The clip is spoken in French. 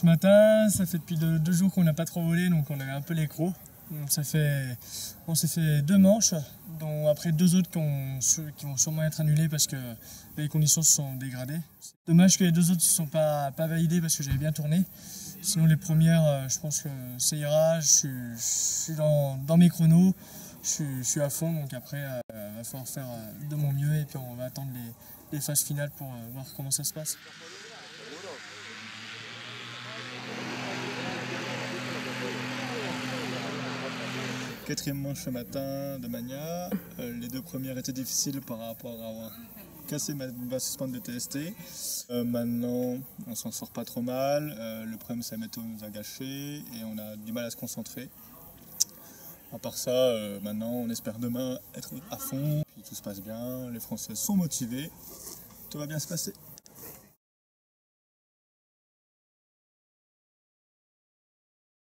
ce matin. Ça fait depuis deux jours qu'on n'a pas trop volé, donc on avait un peu les crocs. On s'est fait deux manches, dont après deux autres qui vont sûrement être annulées parce que les conditions se sont dégradées. Dommage que les deux autres ne se sont pas validées parce que j'avais bien tourné. Sinon les premières, je pense que ça ira, je suis dans mes chronos, je suis à fond, donc après il va falloir faire de mon mieux et puis on va attendre les phases finales pour voir comment ça se passe. Quatrième manche ce matin de Mania, les deux premières étaient difficiles par rapport à avoir cassé ma suspente de TST. Maintenant on s'en sort pas trop mal, le problème c'est la météo nous a gâché et on a du mal à se concentrer. À part ça, maintenant on espère demain être à fond, puis tout se passe bien, les Françaises sont motivées, tout va bien se passer.